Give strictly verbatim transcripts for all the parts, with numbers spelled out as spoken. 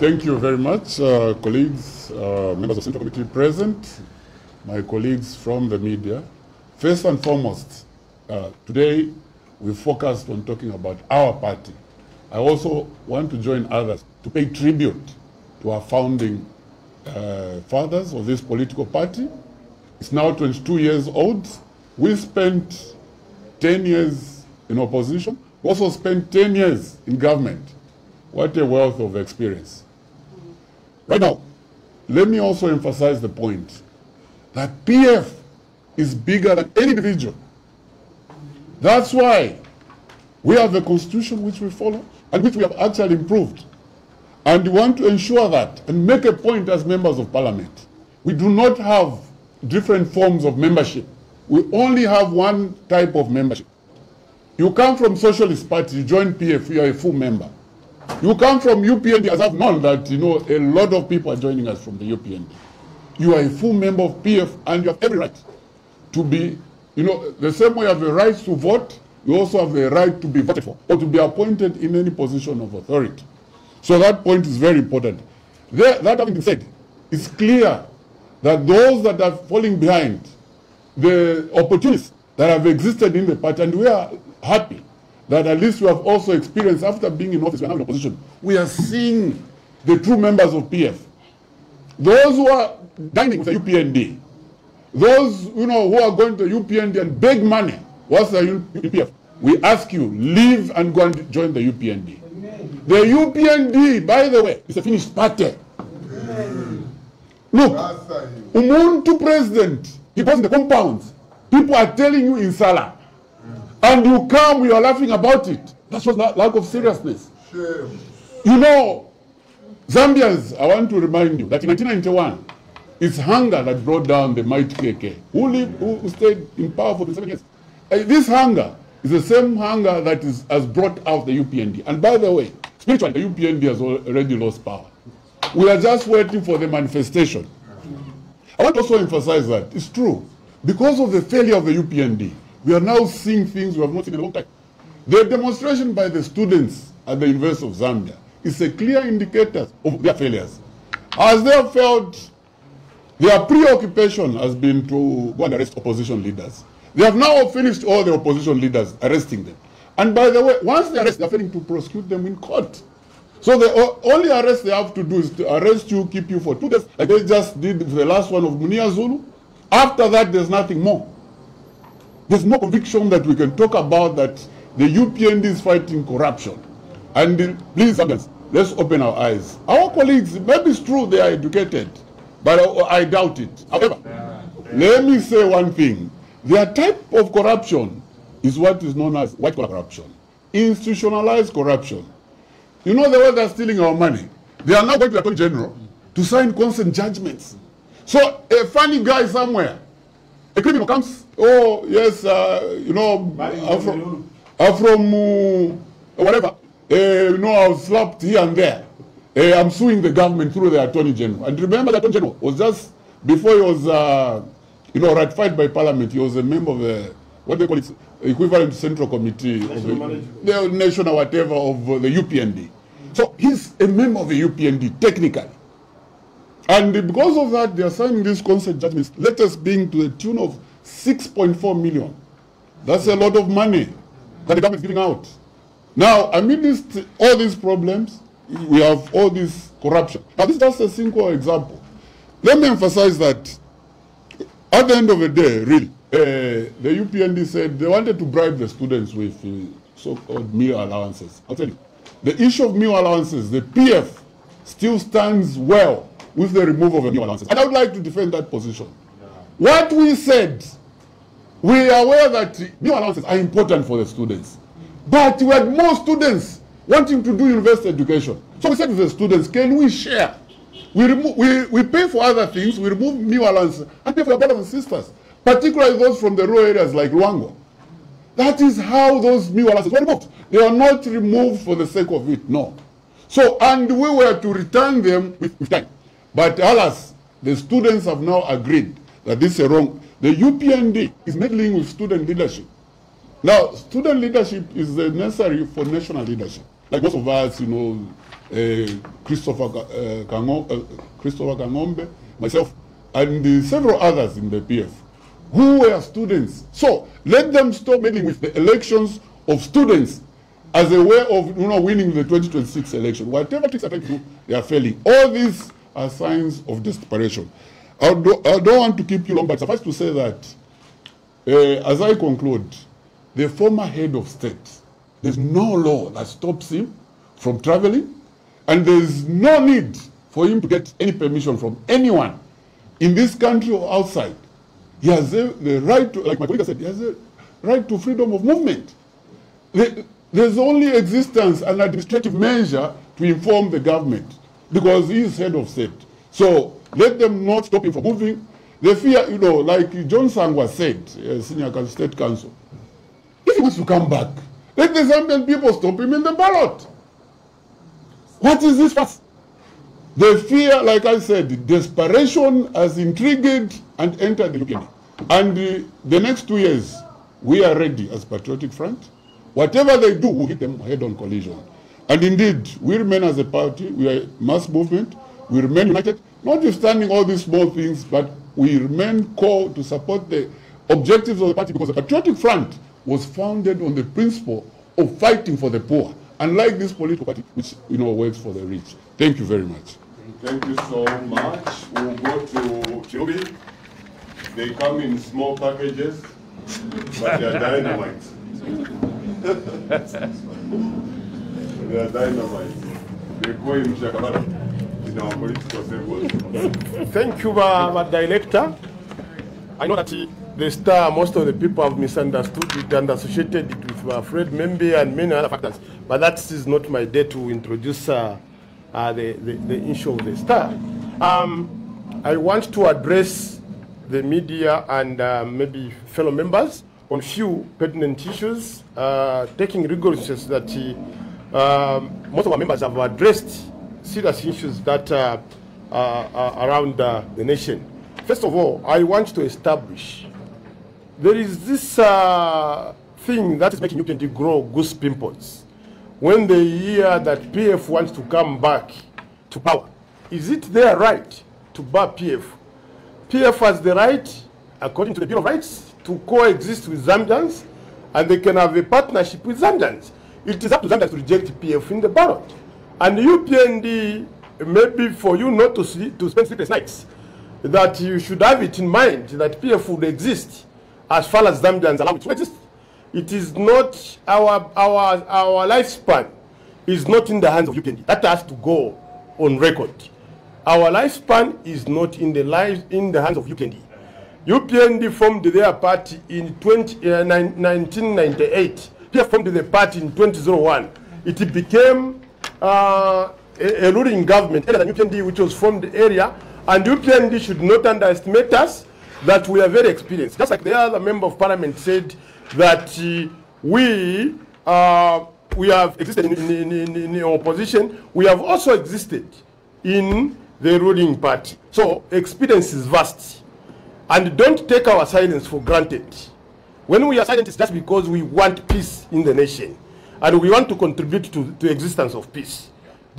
Thank you very much, uh, colleagues, uh, members of Central Committee present, my colleagues from the media. First and foremost, uh, today we focused on talking about our party. I also want to join others to pay tribute to our founding uh, fathers of this political party. It's now twenty-two years old. We spent ten years in opposition. We also spent ten years in government. What a wealth of experience. Right now, let me also emphasize the point that P F is bigger than any individual. That's why we have the constitution which we follow and which we have actually improved. And we want to ensure that and make a point as members of parliament. We do not have different forms of membership. We only have one type of membership. You come from Socialist Party, you join P F, you are a full member. You come from U P N D, as I've known that, you know, a lot of people are joining us from the U P N D. You are a full member of P F and you have every right to be, you know, the same way you have the right to vote, you also have the right to be voted for or to be appointed in any position of authority. So that point is very important. There, that having been said, it's clear that those that are falling behind, the opportunities that have existed in the party, and we are happy that at least we have also experienced after being in office and in opposition, we are seeing the true members of P F. Those who are dining with the U P N D, those you know who are going to U P N D and beg money, what's the U P F? We ask you, leave and go and join the U P N D. Amen. The U P N D, by the way, is a finished party. Amen. Look, Umuntu president, he was in the compounds. People are telling you in Salah. And you come, you are laughing about it. That's just lack of seriousness. Shame. You know, Zambians, I want to remind you that in nineteen ninety-one, it's hunger that brought down the mighty K K, who lived, who stayed in power for the seven years. And this hunger is the same hunger that is, has brought out the U P N D. And by the way, spiritually, the U P N D has already lost power. We are just waiting for the manifestation. I want to also emphasize that it's true. Because of the failure of the U P N D, we are now seeing things we have not seen in a long time. The demonstration by the students at the University of Zambia is a clear indicator of their failures. As they have failed, their preoccupation has been to go and arrest opposition leaders. They have now finished all the opposition leaders, arresting them. And by the way, once they arrest, they are failing to prosecute them in court. So the only arrest they have to do is to arrest you, keep you for two days, like they just did with the last one of Munia Zulu. After that, there's nothing more. There's no conviction that we can talk about that the U P N D is fighting corruption. And the, please, let's open our eyes. Our colleagues, maybe it's true they are educated, but I, I doubt it. However, yeah. let me say one thing. Their type of corruption is what is known as white collar corruption, institutionalized corruption. You know the way they're stealing our money. They are now going to the Attorney General to sign consent judgments. So a funny guy somewhere, a criminal comes, oh, yes, uh, you know, I'm from, I'm from uh, whatever. Uh, you know, I was slapped here and there. Uh, I'm suing the government through the Attorney General. And remember, the Attorney General was just, before he was, uh, you know, ratified by Parliament, he was a member of the, what they call it, equivalent Central Committee, National of the, the Nation or whatever, of uh, the U P N D. So he's a member of the U P N D, technically. And because of that, they are signing these consent judgments, latest being to the tune of six point four million. That's a lot of money that the government is giving out. Now, amidst all these problems, we have all this corruption. Now, this is just a single example. Let me emphasize that at the end of the day, really, uh, the U P N D said they wanted to bribe the students with uh, so-called meal allowances. I'll tell you, the issue of meal allowances, the P F, still stands well with the removal of the meal allowances. And I would like to defend that position. What we said, we are aware that meal allowances are important for the students. But we had more students wanting to do university education. So we said to the students, can we share? We, we, we pay for other things, we remove meal allowances, and pay for our brothers and sisters, particularly those from the rural areas like Luango. That is how those meal allowances were removed. They are not removed for the sake of it, no. So, and we were to return them with, with time. But alas, the students have now agreed that this is wrong. The U P N D is meddling with student leadership. Now, student leadership is necessary for national leadership. Like most of us, you know, uh, Christopher, uh, Kango, uh, Christopher Kangombe, myself, and uh, several others in the P F who were students. So let them stop meddling with the elections of students as a way of you know, winning the twenty twenty-six election. Whatever tricks are taken, they are failing. All these are signs of desperation. I don't, I don't want to keep you long, but suffice to say that, uh, as I conclude, the former head of state, there's no law that stops him from traveling, and there's no need for him to get any permission from anyone in this country or outside. He has a, the right to, like my colleague said, he has a right to freedom of movement. The, there's only existence an administrative measure to inform the government, because he is head of state. So let them not stop him from moving. They fear, you know, like John Sangwa said, senior state council, if he wants to come back, let the Zambian people stop him in the ballot. What is this fuss? The fear, like I said, desperation has intrigued and entered the U P N D. And uh, the next two years, we are ready as Patriotic Front. Whatever they do, we hit them head-on collision. And indeed, we remain as a party, we are a mass movement, we remain united, notwithstanding all these small things, but we remain core to support the objectives of the party, because the Patriotic Front was founded on the principle of fighting for the poor, unlike this political party, which you know works for the rich. Thank you very much. Thank you so much. We'll go to Chobi. They come in small packages, but they are dynamite. They are dynamite. They go in Shakabara in our political circles. Thank you, uh, my director. I know that he, the star, most of the people have misunderstood it and associated it with uh, Fred Membe and many other factors. But that is not my day to introduce uh, Uh, the, the, the issue of the star. Um, I want to address the media and uh, maybe fellow members on few pertinent issues, uh, taking rigorous that uh, most of our members have addressed serious issues that uh, uh, are around uh, the nation. First of all, I want to establish there is this uh, thing that is making U P N D grow goose pimples. When they hear that P F wants to come back to power, is it their right to bar P F? P F has the right, according to the Bill of Rights, to coexist with Zambians, and they can have a partnership with Zambians. It is up to Zambians to reject P F in the ballot. And U P N D, maybe for you not to, sleep, to spend sleepless nights, that you should have it in mind that P F would exist as far as Zambians allow it to exist. It is not our our our lifespan is not in the hands of U P N D. That has to go on record. Our lifespan is not in the lives in the hands of U P N D. U P N D formed their party in nineteen ninety-eight. They formed the party in two thousand one. It became uh, a, a ruling government, and U P N D, which was from the area, and U P N D should not underestimate us. That we are very experienced. Just like the other member of parliament said. That uh, we uh, we have existed in, in, in, in opposition. We have also existed in the ruling party. So experience is vast, and don't take our silence for granted. When we are silent, it's just because we want peace in the nation, and we want to contribute to the existence of peace.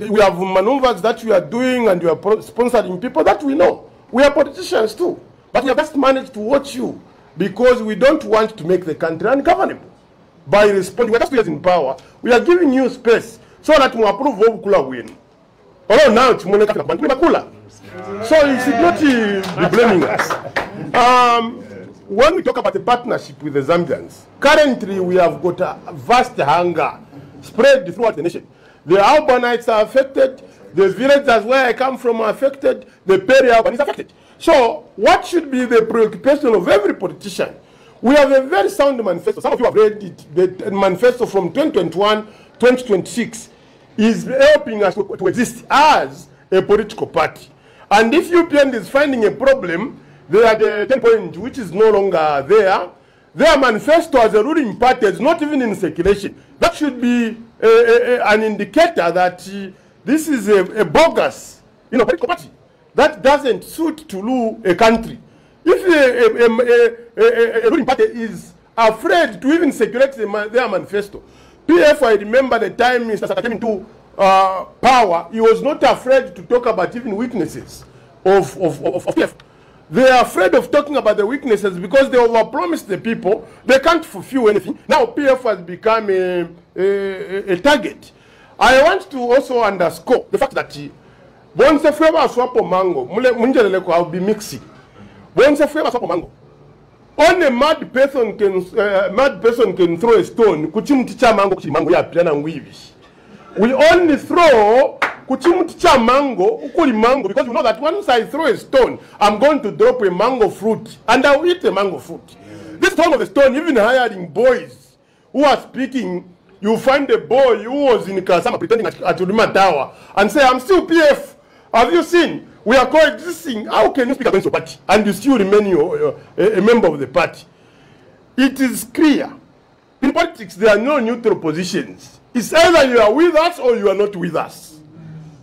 We have manoeuvres that we are doing, and we are sponsoring people that we know. We are politicians too, but we have just managed to watch you. Because we don't want to make the country ungovernable. By responding, we're just years in power, we are giving you space so that we approve of Kula win. Although now it's Munia Kula. So you should not be blaming us. Um, when we talk about the partnership with the Zambians, currently we have got a vast hunger spread throughout the nation. The urbanites are affected, the villages where I come from are affected, the peri-urban is affected. So, what should be the preoccupation of every politician? We have a very sound manifesto. Some of you have read it. The manifesto from twenty twenty-one to twenty twenty-six is helping us to, to exist as a political party. And if U P N is finding a problem, they are the ten point which is no longer there. Their manifesto as a ruling party is not even in circulation. That should be a, a, a, an indicator that uh, this is a, a bogus, you know, political party. That doesn't suit to rule a country. If a, a, a, a, a ruling party is afraid to even circulate the, their manifesto, P F, I remember the time Mister Sakatem uh, power, he was not afraid to talk about even weaknesses of, of, of, of P F. They are afraid of talking about the weaknesses because they overpromised the people. They can't fulfill anything. Now P F has become a, a, a target. I want to also underscore the fact that once the flavor of Swapo Mango, I'll be mixing. Once the flavor of Swapo Mango, only a mad person can uh, mad person can throw a stone. Kuchimticha mango, mango ya plana weave. We only throw kuchimticha mango, ukuli mango, because we know that once I throw a stone, I'm going to drop a mango fruit, and I'll eat a mango fruit. This tone of the stone, even hiring boys who are speaking. You find a boy who was in Kasama pretending at, at Uluma Tower and say, I'm still P F. Have you seen? We are coexisting. How can you speak against the party? And you still remain uh, a, a member of the party. It is clear. In politics, there are no neutral positions. It's either you are with us or you are not with us.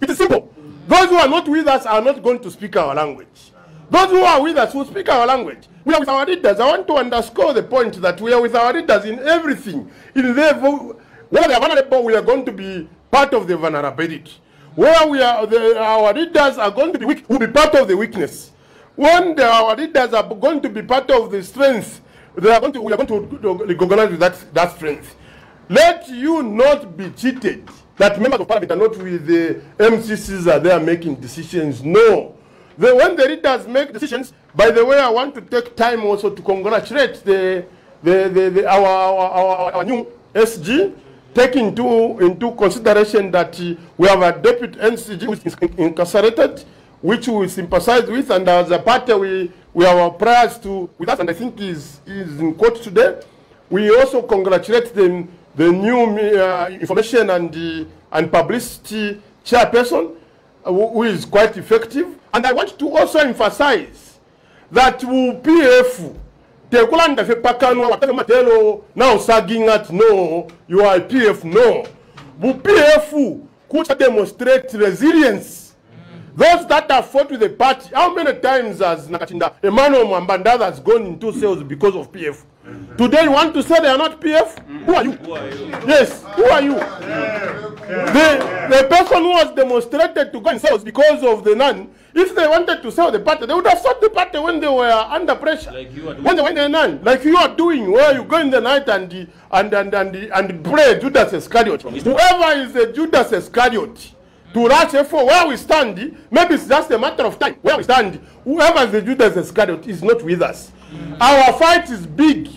It is simple. Those who are not with us are not going to speak our language. Those who are with us will speak our language. We are with our leaders. I want to underscore the point that we are with our leaders in everything. In their vote. Where they are vulnerable, we are going to be part of the vulnerability. Where we are, the, our leaders are going to be weak, will be part of the weakness. When the, our leaders are going to be part of the strength, they are going to, we are going to recognize that, that strength. Let you not be cheated that members of parliament are not with the M C Cs that they are making decisions. No. The, when the leaders make decisions, by the way, I want to take time also to congratulate the, the, the, the, our, our, our, our new S G. Take into, into consideration that uh, we have a deputy N C G which is incarcerated, which we sympathize with, and as a party we, we have our prayers to with us, and I think is is in court today. We also congratulate the, the new uh, information and, uh, and publicity chairperson, uh, who is quite effective. And I want to also emphasize that U P F, now sagging at no, you are P F no. But P F could demonstrate resilience. Those that have fought with the party, how many times has Nakatinda, Emmanuel Mwambanda has gone into sales because of P F? Today you want to say they are not P F? Who are you? Who are you? Yes, who are you? Yeah. Yeah. The, the person who has demonstrated to go in sales because of the none, if they wanted to sell the party, they would have sold the party when they were under pressure. Like you are doing. When they went in the night, like you are doing, where you go in the night and the, and and and the, and pray Judas Iscariot. Whoever is the Judas Iscariot to rush for where we stand, maybe it's just a matter of time. Where we stand, whoever is the Judas Iscariot is not with us. Mm. Our fight is big,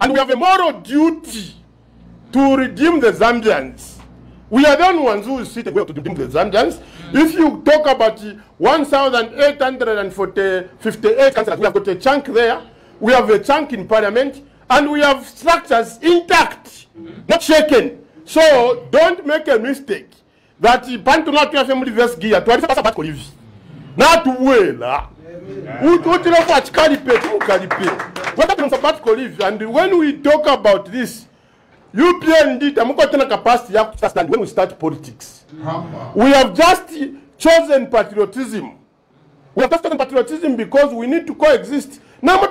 and we have a moral duty to redeem the Zambians. We are the ones who sit well to redeem the Zambians. Mm. If you talk about one thousand eight hundred fifty-eight countries, we have got a chunk there. We have a chunk in parliament. And we have structures intact, mm. not shaken. So don't make a mistake that Pantuna to family Vesgia to Alice not well. And when we talk about this, U P N D, Tamukotena capacity to stand when we start politics. We have just chosen patriotism. We have just chosen patriotism because we need to coexist. We don't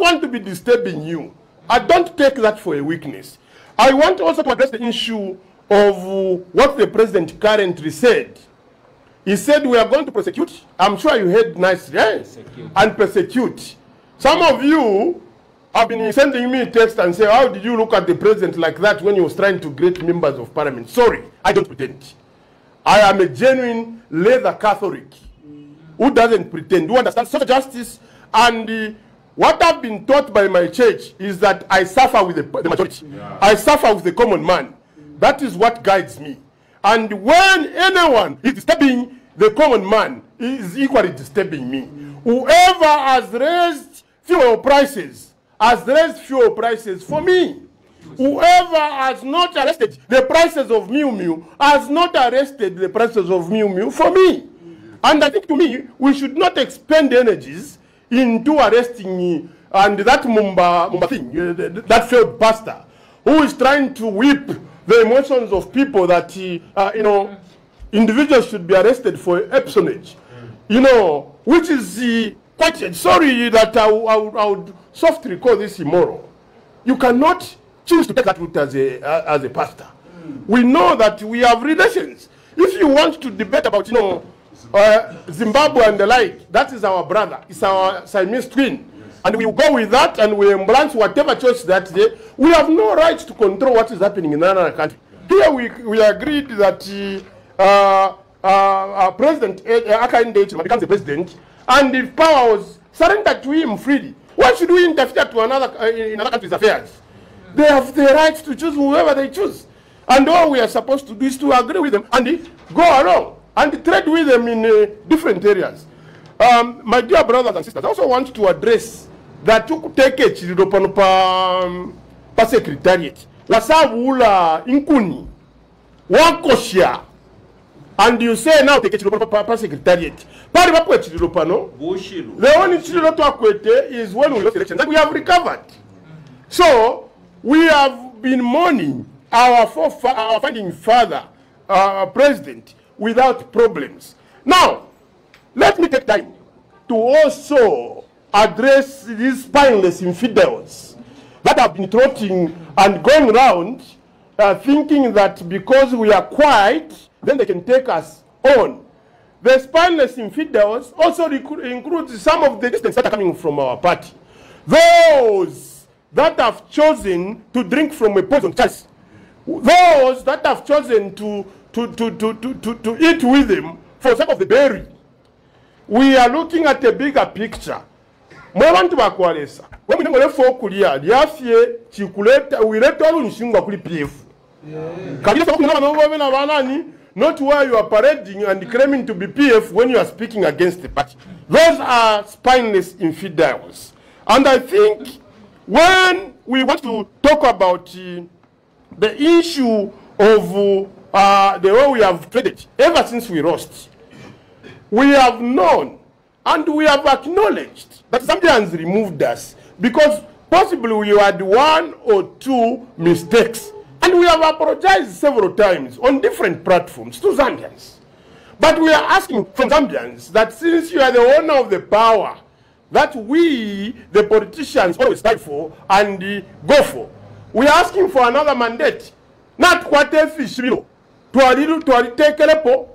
want to be disturbing you. I don't take that for a weakness. I want also to address the issue of what the president currently said. He said we are going to prosecute. I'm sure you heard nicely. Eh? Persecute. And persecute. Some of you have been sending me text and say, how did you look at the president like that when he was trying to greet members of parliament? Sorry, I don't pretend. I am a genuine leather Catholic who doesn't pretend, who understands social justice. And uh, what I've been taught by my church is that I suffer with the, the majority. Yeah. I suffer with the common man. That is what guides me. And when anyone is disturbing the common man, he is equally disturbing me. Whoever has raised fuel prices has raised fuel prices for me. Whoever has not arrested the prices of Miu Miu has not arrested the prices of Miu Miu for me. And I think to me, we should not expend energies into arresting me and that Mumba, Mumba thing, that failed pastor who is trying to whip the emotions of people that, he, uh, you know, individuals should be arrested for personage, you know, which is the question. Sorry that I, I, I would softly call this immoral. You cannot choose to take that route as a, uh, as a pastor. Mm. We know that we have relations. If you want to debate about, you know, uh, Zimbabwe and the like, that is our brother. It's our Siamese twin. Yes. And we will go with that and we embrace whatever choice that day. We have no right to control what is happening in another country. Here we, we agreed that uh, uh, uh, President Akande becomes the president, and if power was surrendered to him freely, why should we interfere to another, uh, in another country's affairs? They have the right to choose whoever they choose. And all we are supposed to do is to agree with them and go along and trade with them in uh, different areas. Um, my dear brothers and sisters, I also want to address that you could take it to secretariat. Lasavula Inkuni Wakosha. And you say now take it to the secretariat. The only Chilopakwete is when we lost elections that we have recovered. So we have been mourning our our founding father, our president, without problems. Now, let me take time to also address these spineless infidels that have been trotting and going around uh, thinking that because we are quiet, then they can take us on. The spineless infidels also includes some of the dissidents that are coming from our party. Those that have chosen to drink from a poison chalice. Those that have chosen to, to, to, to, to, to, to eat with them for the sake of the berry. We are looking at a bigger picture. Not where you are parading and claiming to be P F when you are speaking against the party. Those are spineless infidels. And I think when we want to talk about uh, the issue of uh, the way we have traded ever since we lost, we have known and we have acknowledged that Zambians removed us because possibly we had one or two mistakes. And we have apologized several times on different platforms to Zambians. But we are asking from Zambians that since you are the owner of the power that we, the politicians, always fight for and uh, go for, we are asking for another mandate. Not what a fish, to take a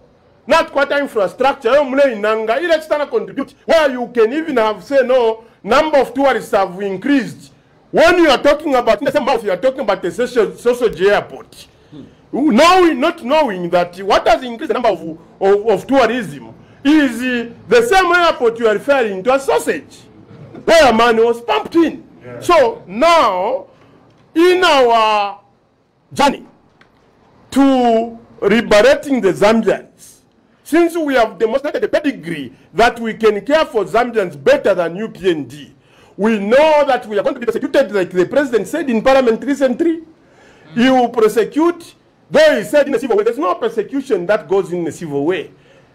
not what infrastructure, external contribute, where you can even have, say, no, number of tourists have increased. When you are talking about, in the same mouth, you are talking about the social, social airport. Hmm. Knowing, not knowing that what has increased the number of, of, of tourism is uh, the same airport you are referring to as sausage, where money was pumped in. Yeah. So now, in our journey to liberating the Zambians, since we have demonstrated the pedigree that we can care for Zambians better than U P N D, we know that we are going to be prosecuted, like the president said in parliament recently. He will prosecute, though he said in a civil way. There's no persecution that goes in a civil way.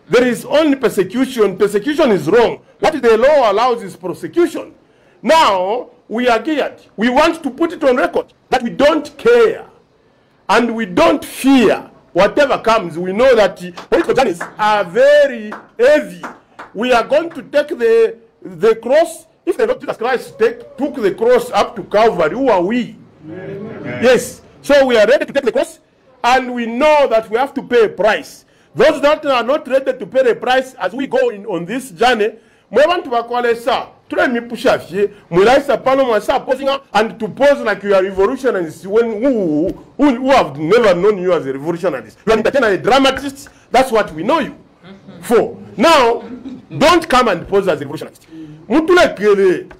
There is only persecution. Persecution is wrong. What the law allows is prosecution. Now, we are geared. We want to put it on record that we don't care and we don't fear whatever comes. We know that political journeys are very heavy. We are going to take the, the cross. If the Lord Jesus Christ take, took the cross up to Calvary, who are we? Amen. Yes. So we are ready to take the cross, and we know that we have to pay a price. Those that are not ready to pay a price as we go in, on this journey, we want to call it, sir, try me push up here, and to pose like you are revolutionaries when who, who, who have never known you as a revolutionary. You are entertainers, dramatists, that's what we know you for. Now, don't come and pose as a revolutionist. Mutulekele,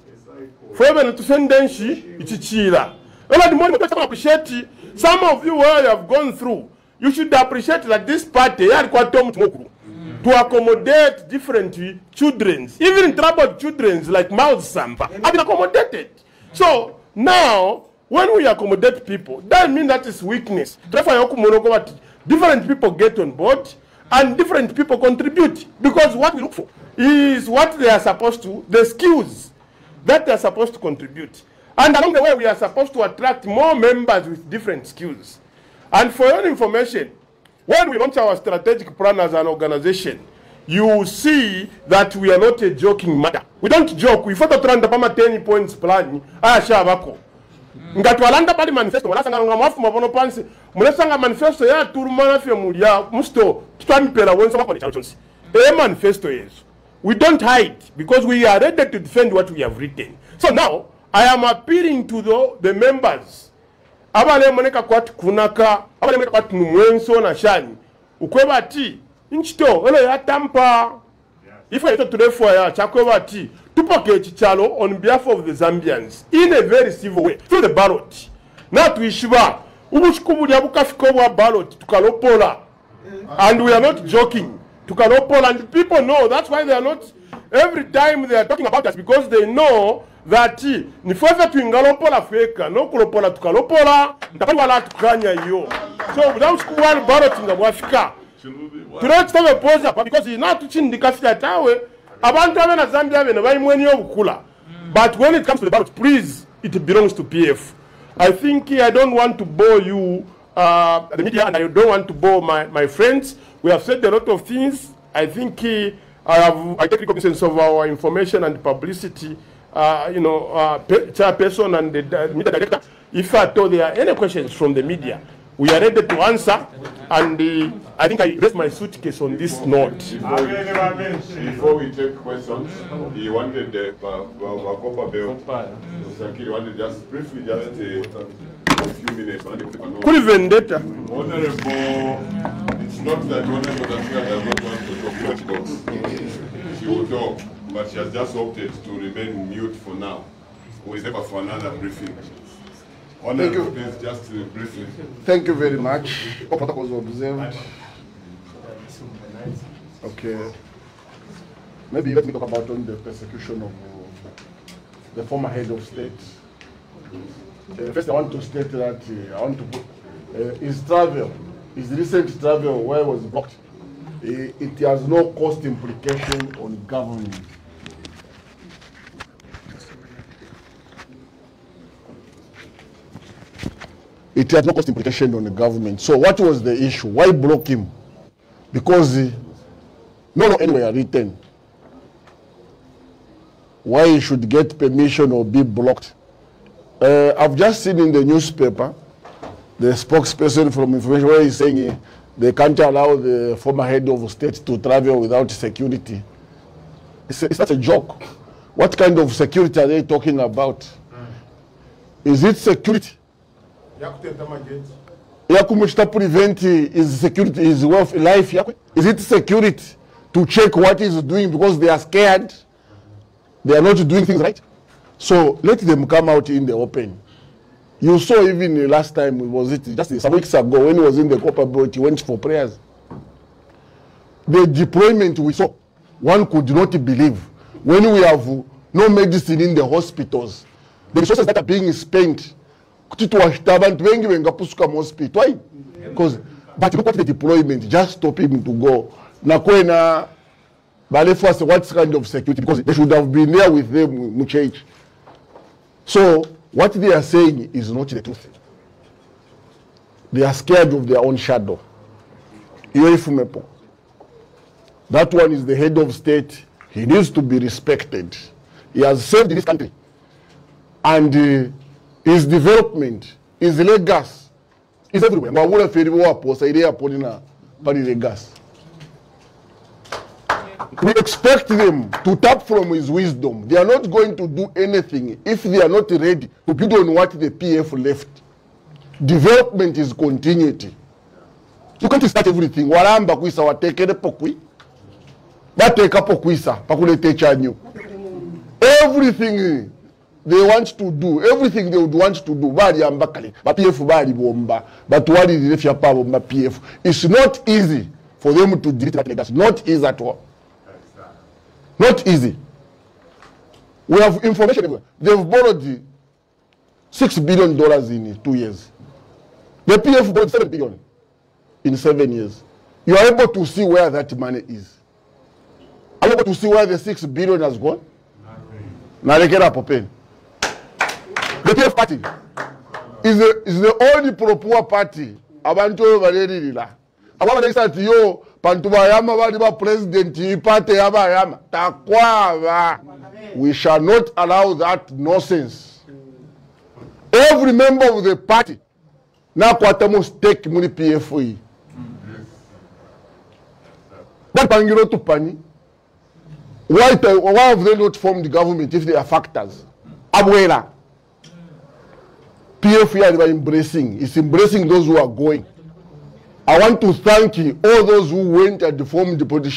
forever to send denshi, ichichira. Appreciate some of you where you have gone through. You should appreciate that this party had quite to accommodate different children, even troubled children like Miles Sampa, have been accommodated. So now, when we accommodate people, that means that is weakness. Different people get on board. And different people contribute because what we look for is what they are supposed to, the skills that they are supposed to contribute. And along the way, we are supposed to attract more members with different skills. And for your information, when we launch our strategic plan as an organization, you will see that we are not a joking matter. We don't joke. We photo ten points plan. Ngatualanda pali manifesto wala sanga ngamafu mabono pansi mule sanga manifesto ya turumana fye mulia musto tutani pera wenza wako ni chauchonsi e manifesto yesu. We don't hide because we are ready to defend what we have written. So now I am appealing to the, the members abale moneka kwat kunaka abale moneka kwat mwenso na shani ukweba ti nchito wala ya tampa ifa yeto tulefwa ya chakweba ti Tupake Chichalo on behalf of the Zambians in a very civil way through the ballot. Now to Ishiva, ballot tukalopola, and we are not joking. Tukalopola, and people know that's why they are not. Every time they are talking about us because they know that ni fweza tuingalopola feka, no kulopola tukalopola, ndapala tukanya yo. So without one ballot in the Wafika, to not stop a poser because he's not touching the Kafika. But when it comes to the ballot, please, it belongs to P F. I think I don't want to bore you, uh, the media, and I don't want to bore my, my friends. We have said a lot of things. I think I have I take cognizance of our information and publicity, uh, you know, uh, chairperson and the media director. If at all there are any questions from the media, we are ready to answer, and uh, I think I rest my suitcase on this before, note. Before we, before we take questions, he wanted the Bacopa Bell. He wanted just briefly, just uh, a few minutes. Honorable, it's not that Honorable Zambia does not want to talk much. She will talk, but she has just opted to remain mute for now. We will for another briefing. Thank you. Please, just uh, briefly. Thank you very much. All protocols observed. Okay. Maybe let me talk about on the persecution of uh, the former head of state. Uh, first, I want to state that uh, I want to uh, his travel, his recent travel, where was blocked, uh, it has no cost implication on government. It had no cost implication on the government. So what was the issue? Why block him? Because uh, no, no, anywhere written. Why he should get permission or be blocked? Uh, I've just seen in the newspaper the spokesperson from information where he's saying uh, they can't allow the former head of state to travel without security. It's, a, it's not a joke. What kind of security are they talking about? Is it security? Prevent his security, his wealth, life. Is it security to check what he's doing because they are scared? They are not doing things right. So let them come out in the open. You saw even last time, was it just some weeks ago when he was in the Copper Belt, he went for prayers. The deployment we saw, one could not believe. When we have no medicine in the hospitals, the resources that are being spent. Because, but look at the deployment, just stop him to go. Nakwena, Balefas, what kind of security? Because they should have been there with them, Muchage. So, what they are saying is not the truth. They are scared of their own shadow. That one is the head of state. He needs to be respected. He has served this country. And... Uh, his development, his legacy, is everywhere. We expect them to tap from his wisdom. They are not going to do anything if they are not ready to build on what the P F left. Development is continuity. You can't start everything. Everything. They want to do everything they would want to do. But P F, it's not easy for them to delete that legacy. Not easy at all. Not easy. We have information everywhere. They've borrowed six billion dollars in two years. The P F borrowed seven billion in seven years. You are able to see where that money is. Are you able to see where the six billion has gone? Nothing. The P F party is the, is the only pro-poor party. Abantu balerira. Ababa ndisati yo pantubayama bali ba president ipate yabayama takwaba. We shall not allow that nonsense. every member of the party na kwatamu stake muri P F O E. But Pangiro Tupani, why have they not formed the government if they are factors? Abuela. P F O E are embracing. It's embracing those who are going. I want to thank all those who went and formed the party. I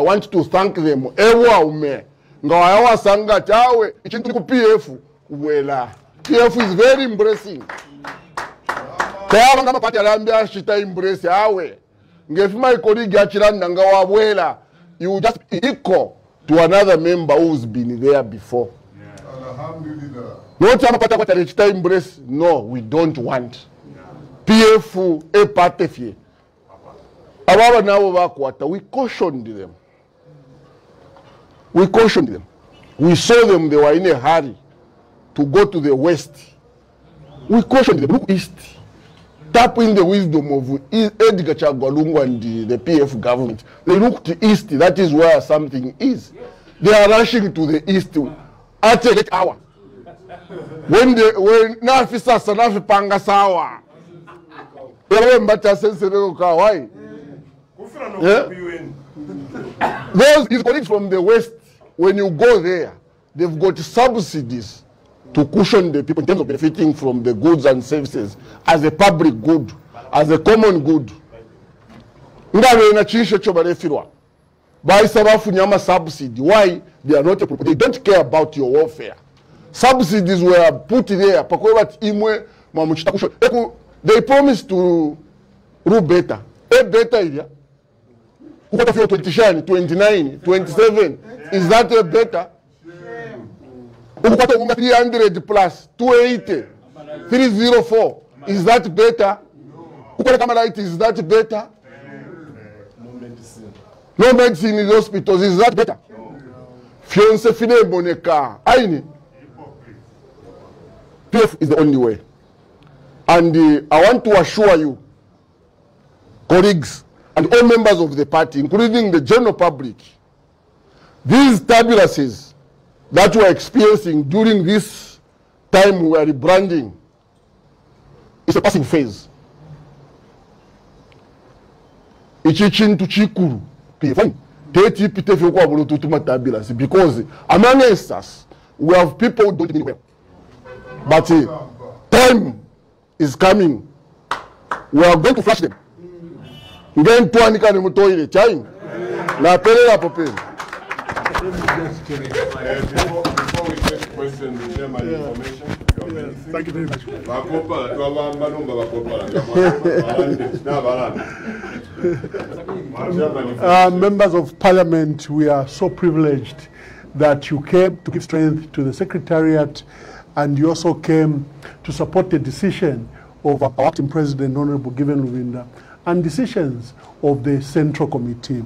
want to thank them. Ewa ume. Ngawawa sangatawe. Ichintuku P F. Uwela. P F is very embracing. Tayawanga mapati alambia shita embrace awe. Ngefima ikori gachiranda ngawa wela. You just equal to another member who's been there before. No, we don't want. P F a party. We cautioned them. We cautioned them. We saw them, they were in a hurry to go to the West. We cautioned them. Look East. Tap in the wisdom of Edgar Chagulunga and the, the P F government. They look to East. That is where something is. They are rushing to the East at a late hour. When the when Nafisa Sanafi Pangasawa, those is colleagues from the West, when you go there, they've got subsidies to cushion the people in terms of benefiting from the goods and services as a public good, as a common good. Why? They are not a problem. They don't care about your welfare. Subsidies were put there. They promised to do better. A better idea. twenty-nine, twenty-seven. Is that a better? three hundred plus, two eighty, three oh four. Is that better? Is that better? No medicine in the hospitals. Is that better? Fiance fine boneka. Aini. P F is the only way. And uh, I want to assure you, colleagues, and all members of the party, including the general public, these turbulences that we are experiencing during this time we are rebranding is a passing phase. Because amongst us, we have people who don't mean well. But uh, time is coming. We are going to flash them. Then to Anika Nemuto in the time. La Pelea Popin. Before we take questions, we share my information. Thank you very much. Uh, members of Parliament, we are so privileged that you came to give strength to the Secretariat. And you also came to support the decision of our acting president, Honorable Given Lubinda, and decisions of the Central Committee.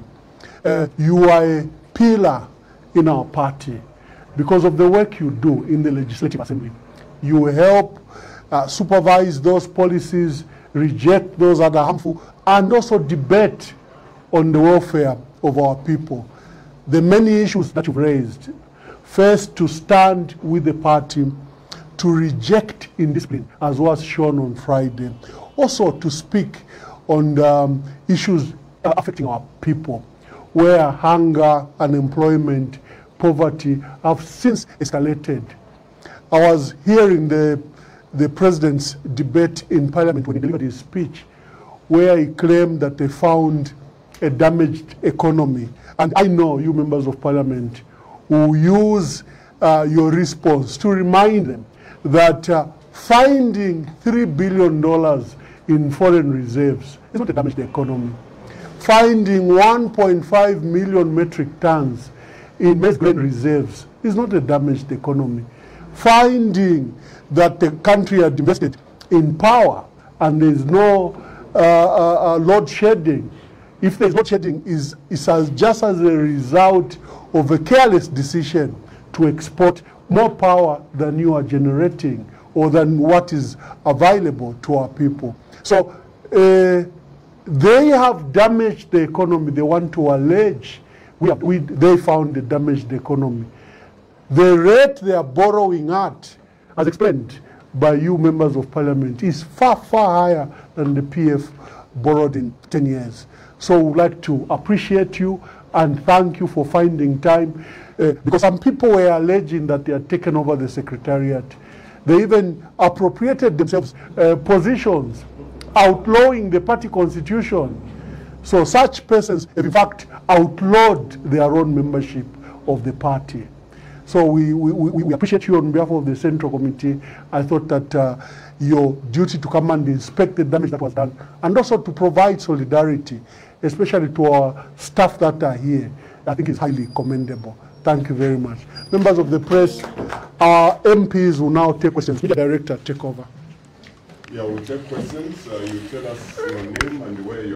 Uh, you are a pillar in our party because of the work you do in the Legislative Assembly. You help uh, supervise those policies, reject those that are harmful, and also debate on the welfare of our people. The many issues that you've raised, first to stand with the party, to reject indiscipline, as was shown on Friday. Also to speak on um, issues affecting our people, where hunger, unemployment, poverty have since escalated. I was hearing the, the president's debate in Parliament when he delivered his speech, where he claimed that they found a damaged economy. And I know you members of Parliament who use uh, your response to remind them that uh, finding three billion dollars in foreign reserves is not to damage the economy. Finding one point five million metric tons in maize grain reserves is not to damage the economy. Finding that the country had invested in power and there is no uh, uh, uh, load shedding, if there is load shedding, is is as just as a result of a careless decision to export more power than you are generating or than what is available to our people. So uh, they have damaged the economy. They want to allege we, we, they found they damaged the economy. The rate they are borrowing at, as explained by you members of parliament, is far, far higher than the P F borrowed in ten years. So we'd like to appreciate you and thank you for finding time, uh, because some people were alleging that they had taken over the secretariat. They even appropriated themselves uh, positions, outlawing the party constitution. So such persons, in fact, outlawed their own membership of the party. So we, we, we appreciate you on behalf of the Central Committee. I thought that uh, your duty to come and inspect the damage that was done, and also to provide solidarity, especially to our staff that are here, I think is highly commendable. Thank you very much. Members of the press, our M Ps will now take questions. The director, take over. Yeah, we'll take questions. Uh, you tell us your name and where you're